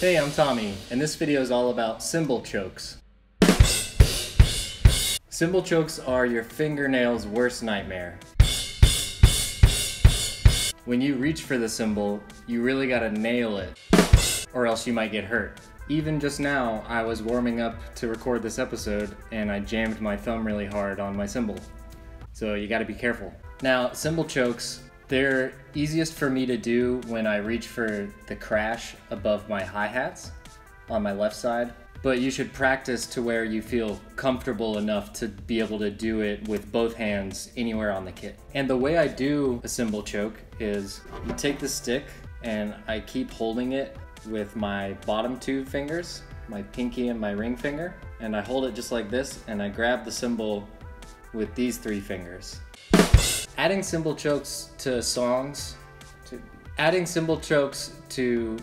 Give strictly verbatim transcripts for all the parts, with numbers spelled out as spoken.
Hey, I'm Tommy, and this video is all about cymbal chokes. Cymbal chokes are your fingernails' worst nightmare. When you reach for the cymbal, you really gotta nail it, or else you might get hurt. Even just now, I was warming up to record this episode, and I jammed my thumb really hard on my cymbal. So you gotta be careful. Now, cymbal chokes, they're easiest for me to do when I reach for the crash above my hi-hats on my left side, but you should practice to where you feel comfortable enough to be able to do it with both hands anywhere on the kit. And the way I do a cymbal choke is you take the stick and I keep holding it with my bottom two fingers, my pinky and my ring finger, and I hold it just like this and I grab the cymbal with these three fingers. Adding cymbal chokes to songs, to, adding cymbal chokes to,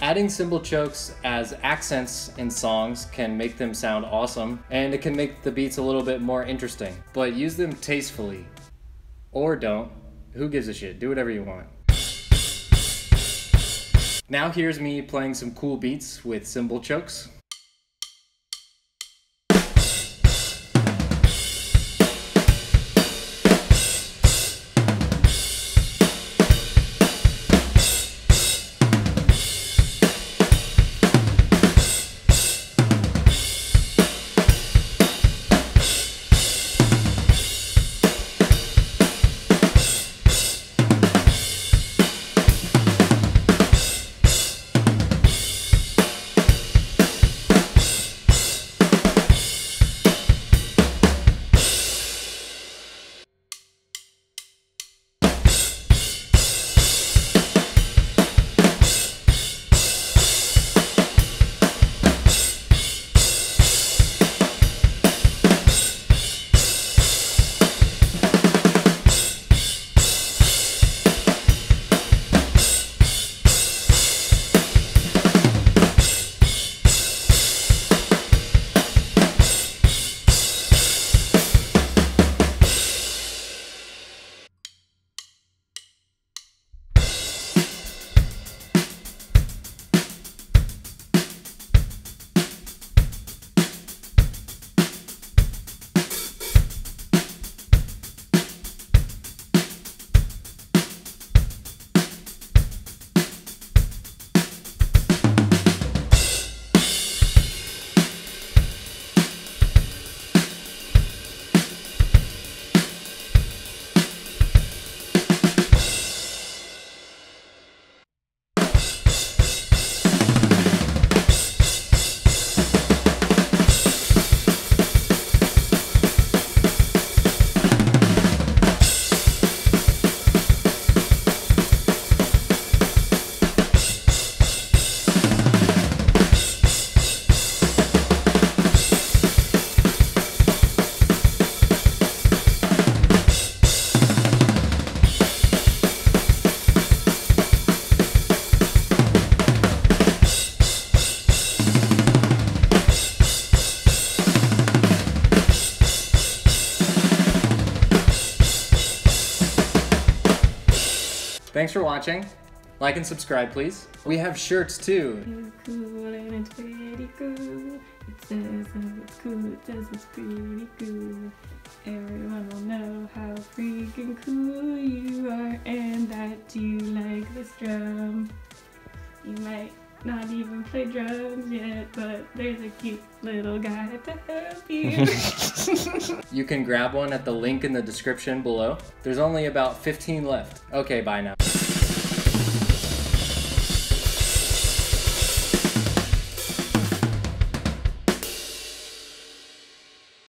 adding cymbal chokes as accents in songs can make them sound awesome, and it can make the beats a little bit more interesting. But use them tastefully, or don't. Who gives a shit? Do whatever you want. Now here's me playing some cool beats with cymbal chokes. Thanks for watching. Like and subscribe, please. We have shirts too. It's cool and it's pretty cool. It says that it's cool, it says it's pretty cool. Everyone will know how freaking cool you are and that you like this drum. You might not even play drums yet, but there's a cute little guy to help you. You can grab one at the link in the description below. There's only about fifteen left. Okay, bye now.